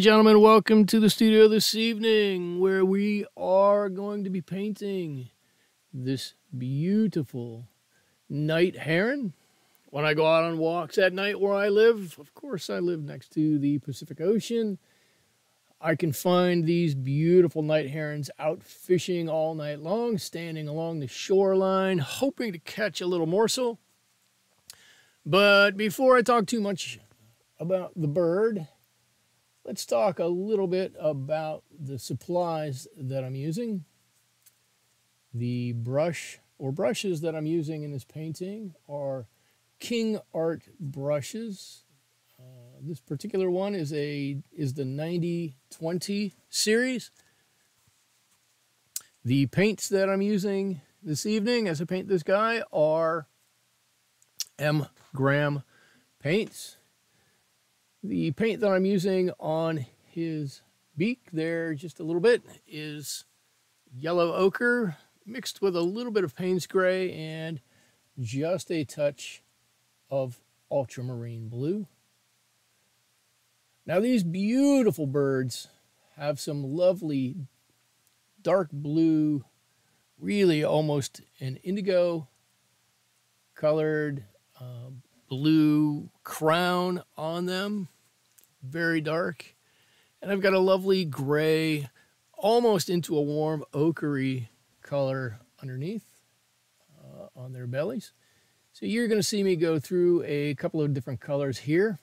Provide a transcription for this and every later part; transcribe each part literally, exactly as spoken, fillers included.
and gentlemen, welcome to the studio this evening, where we are going to be painting this beautiful night heron. When I go out on walks at night where I live, of course I live next to the Pacific Ocean, I can find these beautiful night herons out fishing all night long, standing along the shoreline, hoping to catch a little morsel. But before I talk too much about the bird, let's talk a little bit about the supplies that I'm using. The brush or brushes that I'm using in this painting are King Art brushes. Uh, this particular one is a is the ninety twenty series. The paints that I'm using this evening as I paint this guy are M. Graham paints. The paint that I'm using on his beak there just a little bit is yellow ochre mixed with a little bit of Payne's Gray and just a touch of ultramarine blue. Now these beautiful birds have some lovely dark blue, really almost an indigo colored uh, blue crown on them, very dark. And I've got a lovely gray, almost into a warm ochre color underneath uh, on their bellies. So you're going to see me go through a couple of different colors here.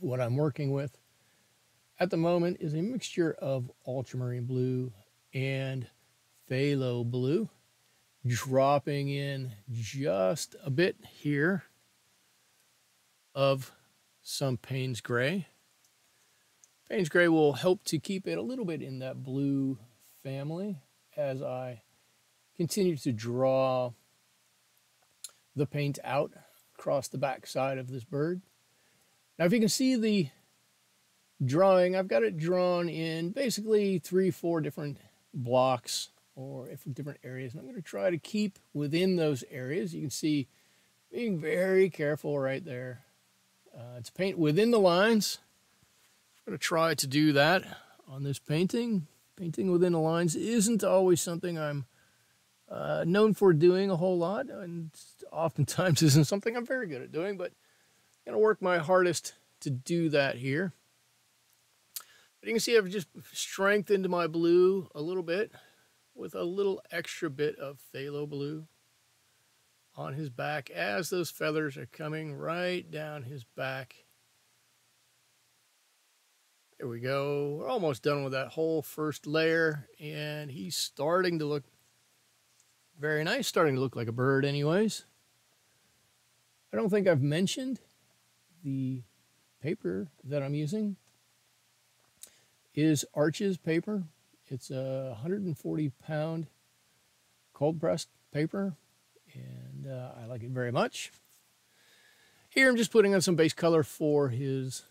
What I'm working with at the moment is a mixture of ultramarine blue and phthalo blue, dropping in just a bit here of some Payne's Gray. Payne's Gray will help to keep it a little bit in that blue family as I continue to draw the paint out across the back side of this bird. Now if you can see the drawing, I've got it drawn in basically three, four different blocks or different areas. And I'm going to try to keep within those areas. You can see being very careful right there. Uh, to paint within the lines. I'm going to try to do that on this painting. Painting within the lines isn't always something I'm uh, known for doing a whole lot, and oftentimes isn't something I'm very good at doing, but I'm going to work my hardest to do that here. But you can see I've just strengthened my blue a little bit with a little extra bit of phthalo blue on his back as those feathers are coming right down his back. There we go. We're almost done with that whole first layer, and he's starting to look very nice, starting to look like a bird anyways. I don't think I've mentioned the paper that I'm using is Arches paper. It's a one hundred forty pound cold pressed paper, and Uh, I like it very much. Here I'm just putting on some base color for his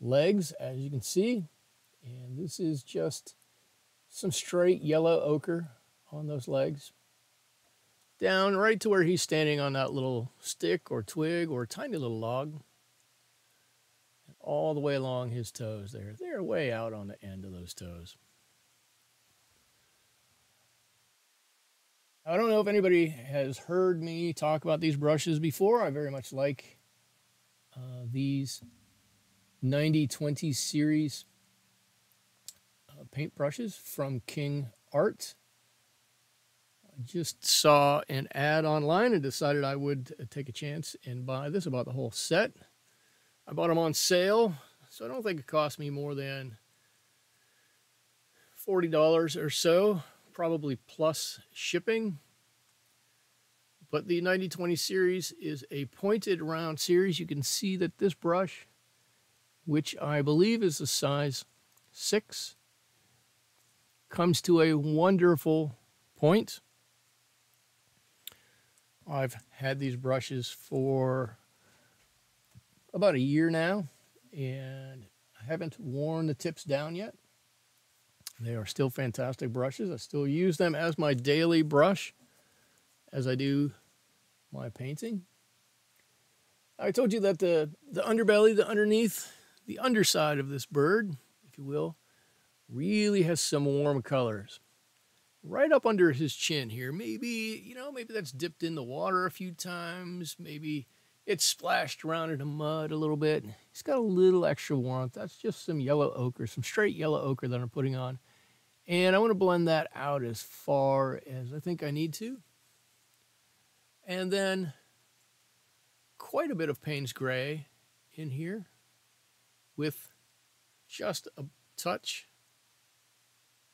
legs, as you can see. And this is just some straight yellow ochre on those legs, down right to where he's standing on that little stick or twig or tiny little log. And all the way along his toes there. They're way out on the end of those toes. I don't know if anybody has heard me talk about these brushes before. I very much like uh, these ninety twenty series uh, paint brushes from King Art. I just saw an ad online and decided I would take a chance and buy this. I bought the whole set. I bought them on sale, so I don't think it cost me more than forty dollars or so, probably plus shipping. But the ninety twenty series is a pointed round series. You can see that this brush, which I believe is a size six, comes to a wonderful point. I've had these brushes for about a year now, and I haven't worn the tips down yet. They are still fantastic brushes. I still use them as my daily brush as I do my painting. I told you that the, the underbelly, the underneath, the underside of this bird, if you will, really has some warm colors. Right up under his chin here, maybe, you know, maybe that's dipped in the water a few times, maybe it's splashed around in the mud a little bit. He's got a little extra warmth. That's just some yellow ochre, some straight yellow ochre that I'm putting on. And I want to blend that out as far as I think I need to. And then quite a bit of Payne's Gray in here with just a touch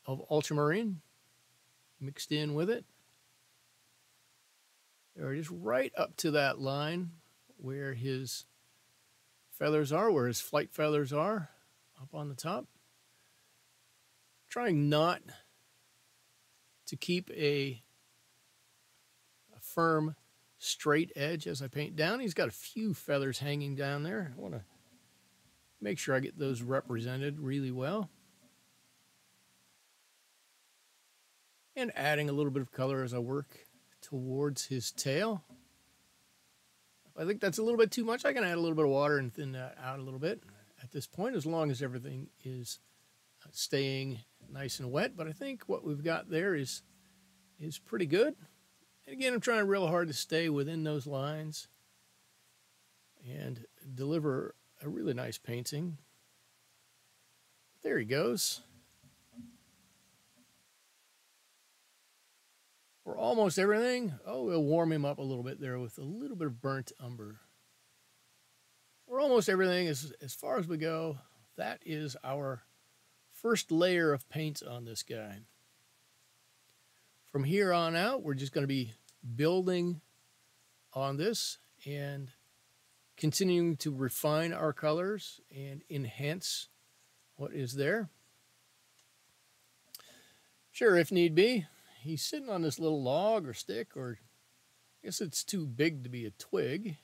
of ultramarine mixed in with it. There it is, right up to that line where his feathers are, where his flight feathers are, up on the top. Trying not to keep a, a firm, straight edge as I paint down. He's got a few feathers hanging down there. I want to make sure I get those represented really well. And adding a little bit of color as I work towards his tail. If I think that's a little bit too much, I can add a little bit of water and thin that out a little bit at this point, as long as everything is staying nice and wet. But I think what we've got there is is pretty good. And again, I'm trying real hard to stay within those lines and deliver a really nice painting. There he goes. For almost everything. Oh, we'll warm him up a little bit there with a little bit of burnt umber. For almost everything, as, as far as we go, that is our first layer of paint on this guy. From here on out, we're just going to be building on this and continuing to refine our colors and enhance what is there. Sure, if need be, he's sitting on this little log or stick, or I guess it's too big to be a twig.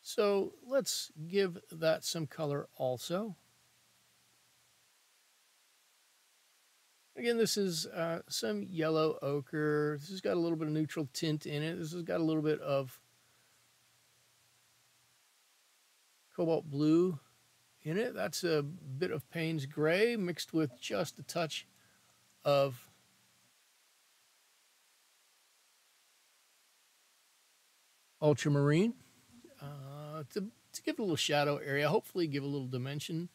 So let's give that some color also. Again, this is uh, some yellow ochre. This has got a little bit of neutral tint in it. This has got a little bit of cobalt blue in it. That's a bit of Payne's Gray mixed with just a touch of ultramarine uh, to, to give it a little shadow area, hopefully give a little dimension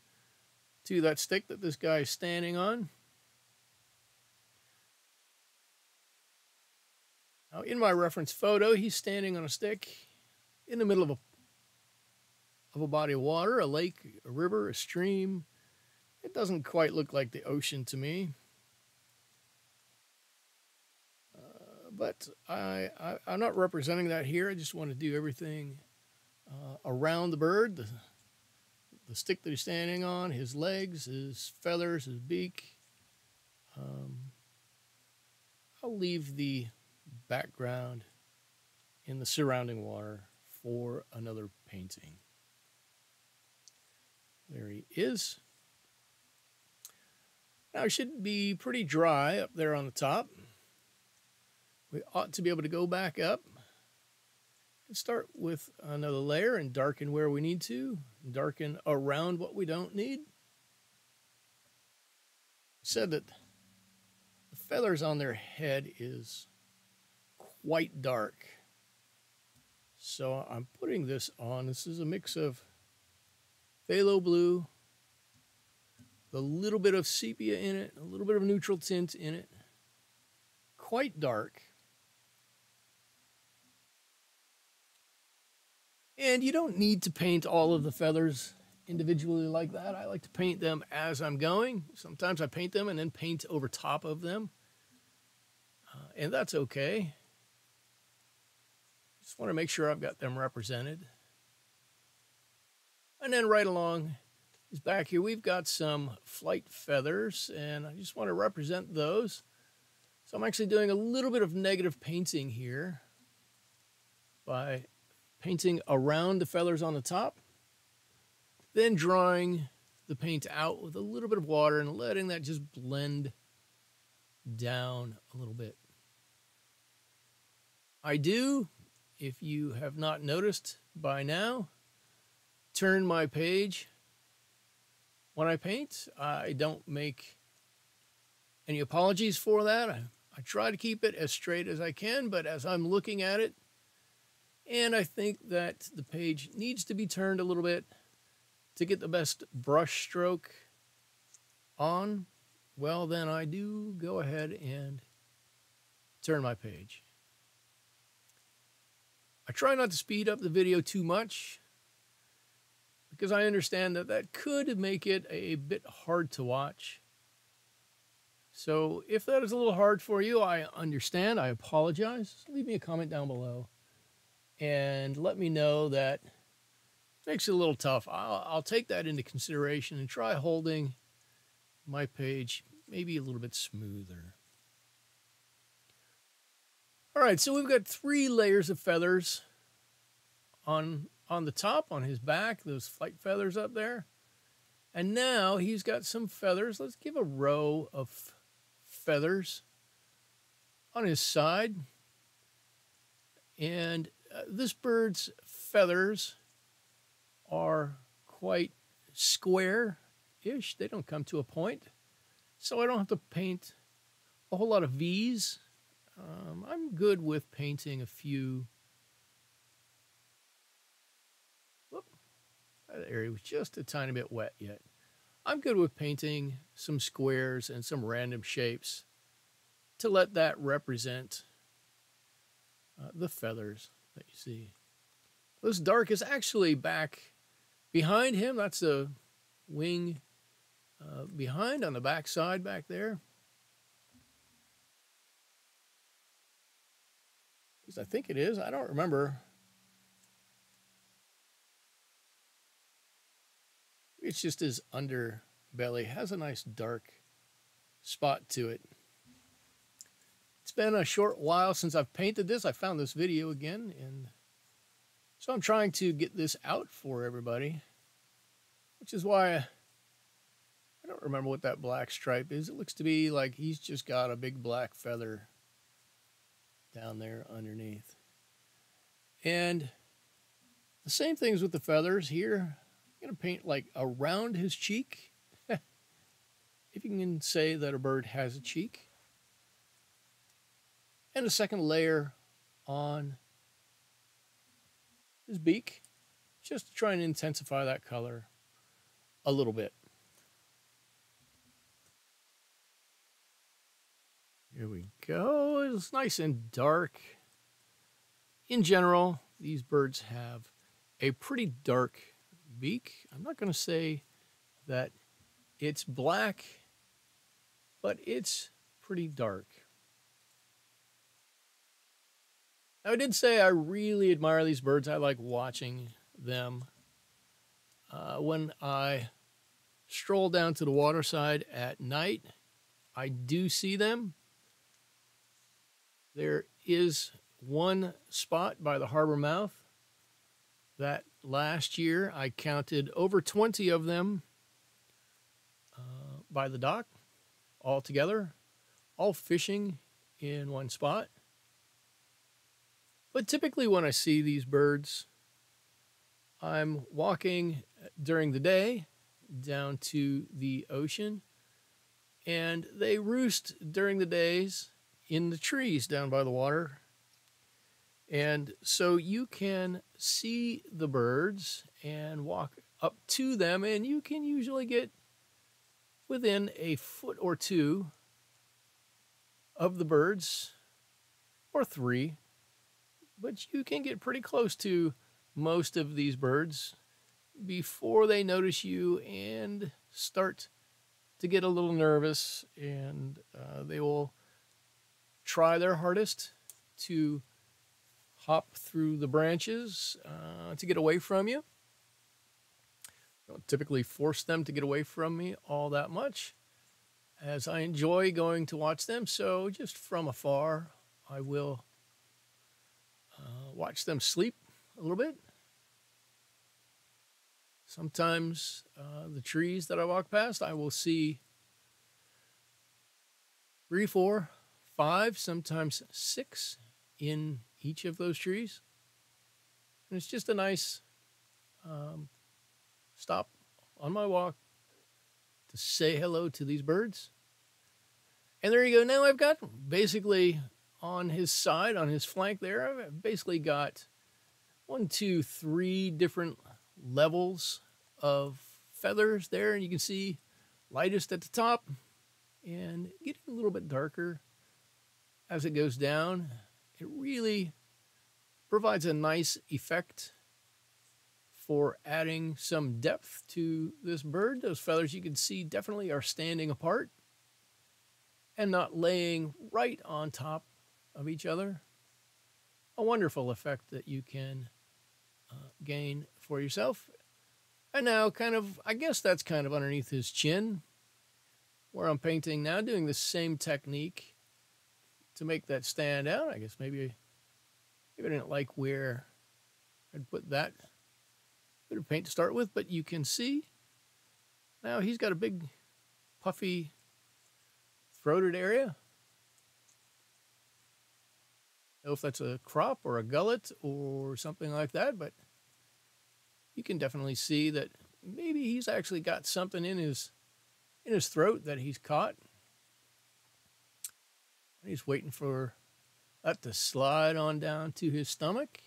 to that stick that this guy is standing on. Now, in my reference photo, he's standing on a stick in the middle of a, of a body of water, a lake, a river, a stream. It doesn't quite look like the ocean to me. Uh, but I, I, I'm not representing that here. I just want to do everything uh, around the bird, the, the stick that he's standing on, his legs, his feathers, his beak. Um, I'll leave the background in the surrounding water for another painting. There he is. Now it should be pretty dry up there on the top. We ought to be able to go back up and start with another layer and darken where we need to, darken around what we don't need. I said that the feathers on their head is white dark. So I'm putting this on. This is a mix of phthalo blue, a little bit of sepia in it, a little bit of neutral tint in it. Quite dark. And you don't need to paint all of the feathers individually like that. I like to paint them as I'm going. Sometimes I paint them and then paint over top of them. Uh, and that's okay. Just want to make sure I've got them represented. And then right along is back here, we've got some flight feathers, and I just want to represent those. So I'm actually doing a little bit of negative painting here by painting around the feathers on the top, then drawing the paint out with a little bit of water and letting that just blend down a little bit. I do, if you have not noticed by now, turn my page when I paint. I don't make any apologies for that. I, I try to keep it as straight as I can, but as I'm looking at it, and I think that the page needs to be turned a little bit to get the best brush stroke on, well, then I do go ahead and turn my page. I try not to speed up the video too much because I understand that that could make it a bit hard to watch. So if that is a little hard for you, I understand. I apologize. Leave me a comment down below and let me know that makes it a little tough. I'll, I'll take that into consideration and try holding my page maybe a little bit smoother. All right, so we've got three layers of feathers on, on the top, on his back, those flight feathers up there. And now he's got some feathers. Let's give a row of feathers on his side. And uh, this bird's feathers are quite square-ish. They don't come to a point. So I don't have to paint a whole lot of V's. Um, I'm good with painting a few. Whoop, that area was just a tiny bit wet yet. I'm good with painting some squares and some random shapes to let that represent uh, the feathers that you see. This dark is actually back behind him. That's the wing uh, behind on the back side back there. At least I think it is. I don't remember. It's just his underbelly. Has a nice dark spot to it. It's been a short while since I've painted this. I found this video again, and so I'm trying to get this out for everybody, which is why I don't remember what that black stripe is. It looks to be like he's just got a big black feather down there underneath. And the same things with the feathers here. I'm gonna paint like around his cheek. If you can say that a bird has a cheek. And a second layer on his beak, just to try and intensify that color a little bit. Here we go. It's nice and dark. In general, these birds have a pretty dark beak. I'm not going to say that it's black, but it's pretty dark. Now, I did say I really admire these birds. I like watching them. Uh, when I stroll down to the waterside at night, I do see them. There is one spot by the harbor mouth that last year I counted over twenty of them uh, by the dock all together, all fishing in one spot. But typically when I see these birds, I'm walking during the day down to the ocean, and they roost during the days in the trees down by the water. And so you can see the birds and walk up to them, and you can usually get within a foot or two of the birds, or three, but you can get pretty close to most of these birds before they notice you and start to get a little nervous, and uh, they will try their hardest to hop through the branches uh, to get away from you. I don't typically force them to get away from me all that much, as I enjoy going to watch them. So just from afar, I will uh, watch them sleep a little bit. Sometimes uh, the trees that I walk past, I will see three, four, five, sometimes six in each of those trees. And it's just a nice um, stop on my walk to say hello to these birds. And there you go. Now I've got basically on his side, on his flank there, I've basically got one, two, three different levels of feathers there. And you can see lightest at the top and getting a little bit darker as it goes down. It really provides a nice effect for adding some depth to this bird. Those feathers you can see definitely are standing apart and not laying right on top of each other. A wonderful effect that you can uh, gain for yourself. And now kind of, I guess that's kind of underneath his chin where I'm painting now, doing the same technique to make that stand out. I guess maybe, maybe I didn't like where I'd put that bit of paint to start with, but you can see now he's got a big puffy throated area. I don't know if that's a crop or a gullet or something like that, but you can definitely see that maybe he's actually got something in his in his throat that he's caught. And he's waiting for that to slide on down to his stomach.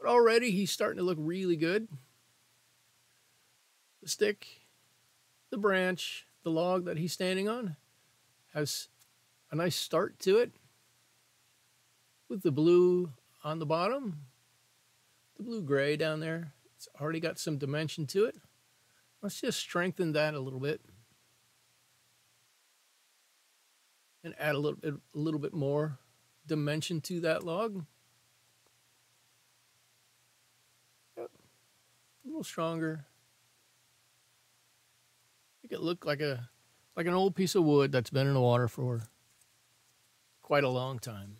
But already he's starting to look really good. The stick, the branch, the log that he's standing on has a nice start to it with the blue on the bottom, the blue-gray down there. It's already got some dimension to it. Let's just strengthen that a little bit and add a little bit, a little bit more dimension to that log. Yep. A little stronger. Make it look like a like an old piece of wood that's been in the water for quite a long time.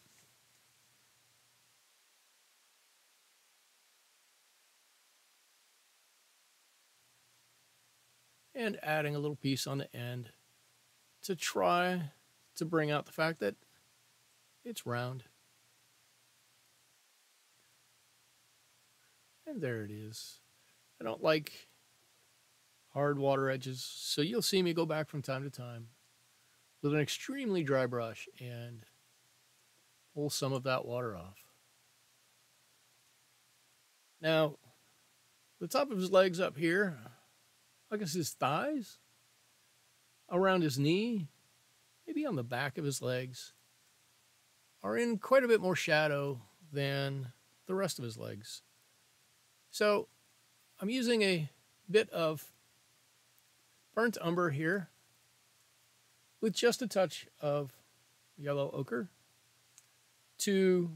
And adding a little piece on the end to try to bring out the fact that it's round. And there it is. I don't like hard water edges, so you'll see me go back from time to time with an extremely dry brush and pull some of that water off. Now, the top of his legs up here, I guess his thighs, around his knee, maybe on the back of his legs, are in quite a bit more shadow than the rest of his legs. So I'm using a bit of burnt umber here with just a touch of yellow ochre to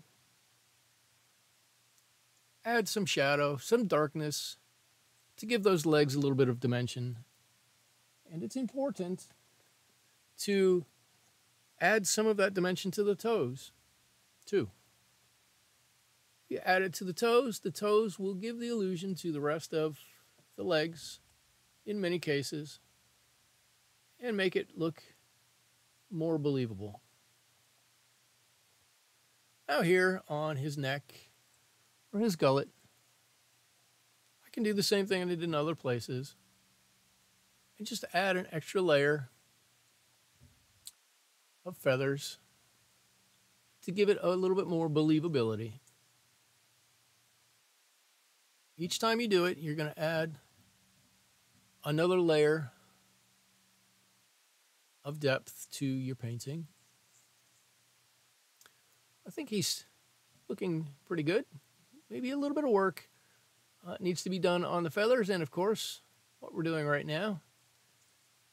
add some shadow, some darkness, to give those legs a little bit of dimension. And it's important to add some of that dimension to the toes, too. If you add it to the toes, the toes will give the illusion to the rest of the legs in many cases and make it look more believable. Now here on his neck or his gullet, I can do the same thing I did in other places and just add an extra layer of feathers to give it a little bit more believability. Each time you do it, you're going to add another layer of depth to your painting. I think he's looking pretty good. Maybe a little bit of work uh, needs to be done on the feathers. And of course, what we're doing right now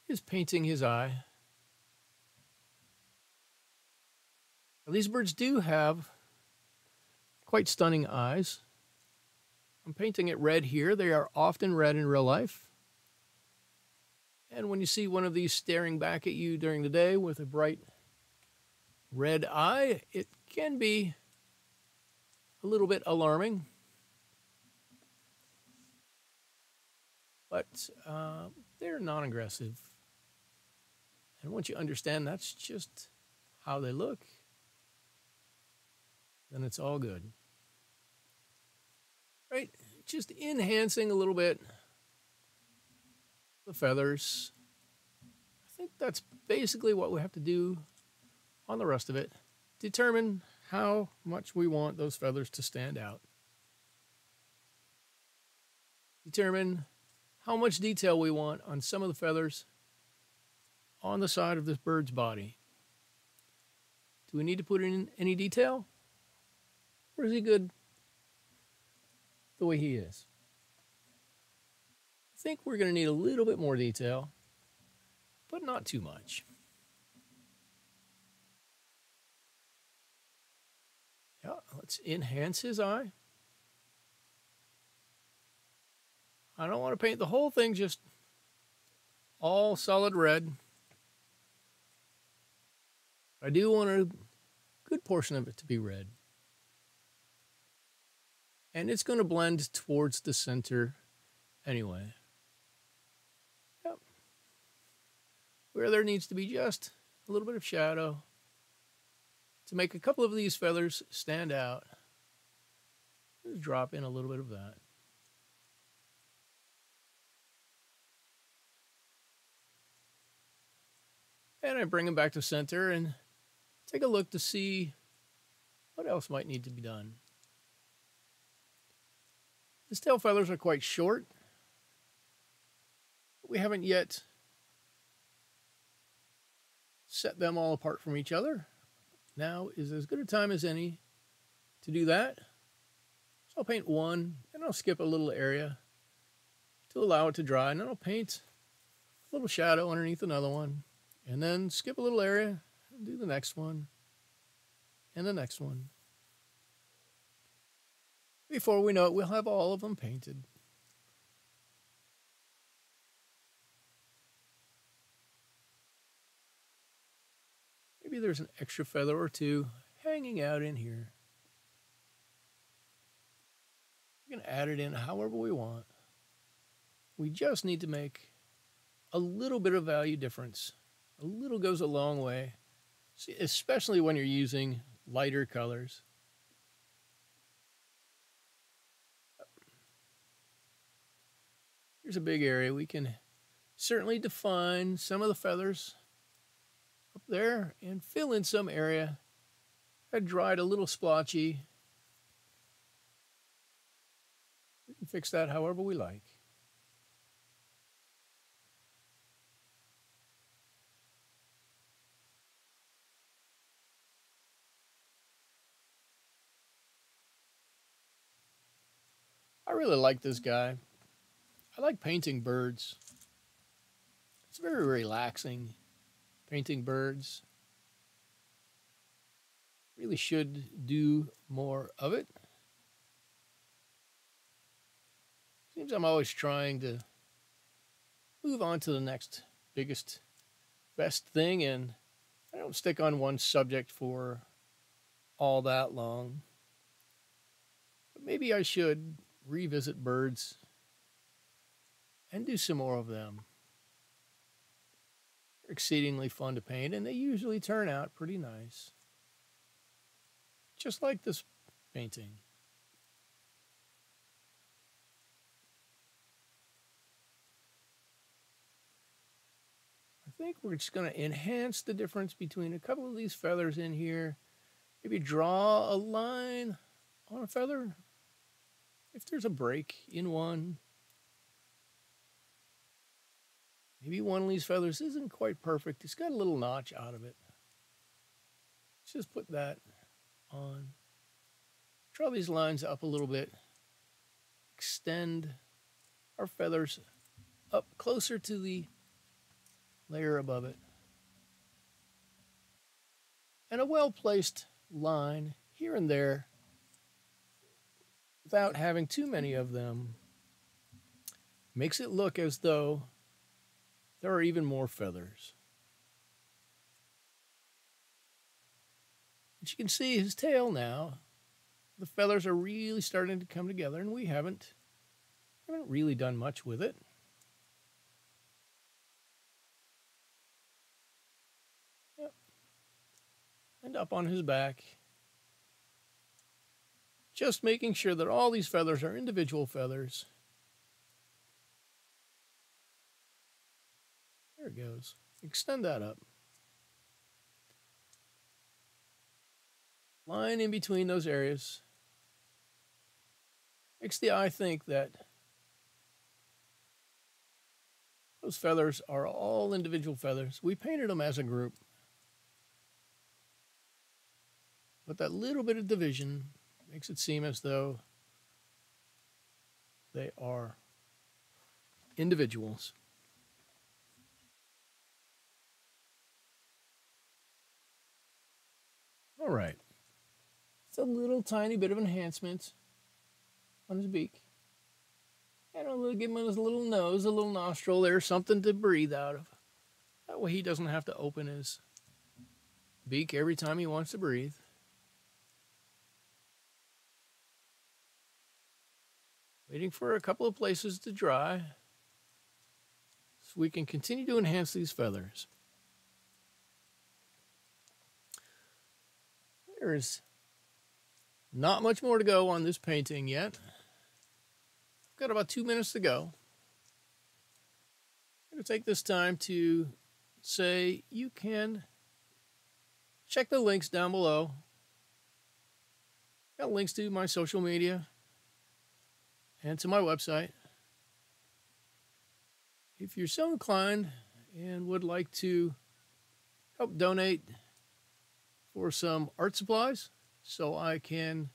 is painting his eye. Now, these birds do have quite stunning eyes. I'm painting it red here. They are often red in real life. And when you see one of these staring back at you during the day with a bright red eye, it can be a little bit alarming. But uh, they're non-aggressive. And once you understand that's just how they look, then it's all good. Right, just enhancing a little bit the feathers. I think that's basically what we have to do on the rest of it. Determine how much we want those feathers to stand out. Determine how much detail we want on some of the feathers on the side of this bird's body. Do we need to put in any detail? Or is he good the way he is? I think we're going to need a little bit more detail, but not too much. Yeah, let's enhance his eye. I don't want to paint the whole thing just all solid red. I do want a good portion of it to be red. And it's going to blend towards the center anyway. Yep. Where there needs to be just a little bit of shadow to make a couple of these feathers stand out. Just drop in a little bit of that. And I bring them back to center and take a look to see what else might need to be done. His tail feathers are quite short. But we haven't yet set them all apart from each other. Now is as good a time as any to do that. So I'll paint one and I'll skip a little area to allow it to dry. And then I'll paint a little shadow underneath another one. And then skip a little area, and do the next one, and the next one. Before we know it, we'll have all of them painted. Maybe there's an extra feather or two hanging out in here. We can add it in however we want. We just need to make a little bit of value difference. A little goes a long way, especially when you're using lighter colors. Here's a big area. We can certainly define some of the feathers up there and fill in some area that dried a little splotchy. We can fix that however we like. I really like this guy. I like painting birds. It's very relaxing, painting birds. Really should do more of it. Seems I'm always trying to move on to the next biggest, best thing, and I don't stick on one subject for all that long. But maybe I should revisit birds and do some more of them. They're exceedingly fun to paint, and they usually turn out pretty nice. Just like this painting. I think we're just going to enhance the difference between a couple of these feathers in here. Maybe draw a line on a feather. If there's a break in one, maybe one of these feathers isn't quite perfect. It's got a little notch out of it. Let's just put that on. Draw these lines up a little bit. Extend our feathers up closer to the layer above it. And a well-placed line here and there, without having too many of them, makes it look as though there are even more feathers. But you can see his tail now. The feathers are really starting to come together, and we haven't, haven't really done much with it. Yep. And up on his back. just making sure that all these feathers are individual feathers. There it goes. Extend that up. Line in between those areas. Makes the eye think that those feathers are all individual feathers. We painted them as a group. But that little bit of division makes it seem as though they are individuals. All right. It's a little tiny bit of enhancement on his beak. And I'll give him his little nose, a little nostril there, something to breathe out of. That way he doesn't have to open his beak every time he wants to breathe. Waiting for a couple of places to dry so we can continue to enhance these feathers. There is not much more to go on this painting yet. Got about two minutes to go. I'm going to take this time to say you can check the links down below. Got links to my social media and to my website. If you're so inclined and would like to help donate for some art supplies so I can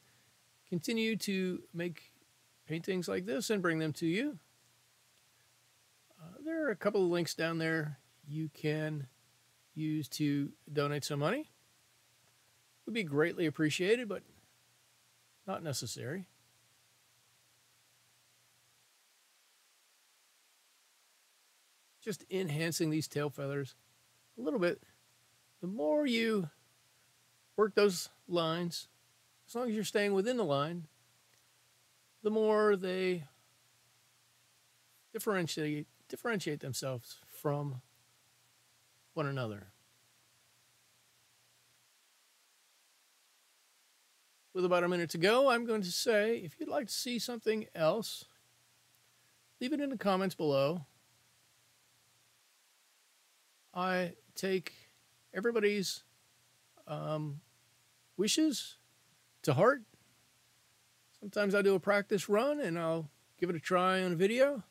continue to make paintings like this and bring them to you. Uh, there are a couple of links down there you can use to donate some money. It would be greatly appreciated, but not necessary. Just enhancing these tail feathers a little bit. The more you work those lines, as long as you're staying within the line, the more they differentiate, differentiate themselves from one another. With about a minute to go, I'm going to say, if you'd like to see something else, leave it in the comments below. I take everybody's um, wishes to heart. Sometimes I do a practice run and I'll give it a try on a video.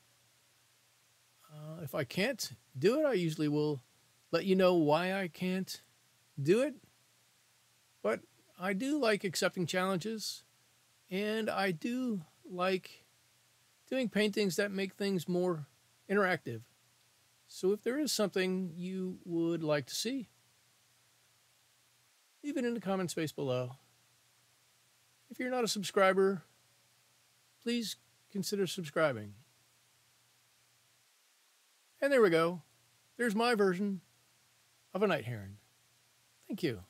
Uh, if I can't do it, I usually will let you know why I can't do it. But I do like accepting challenges, and I do like doing paintings that make things more interactive. So if there is something you would like to see, leave it in the comment space below. If you're not a subscriber, please consider subscribing. And there we go. There's my version of a night heron. Thank you.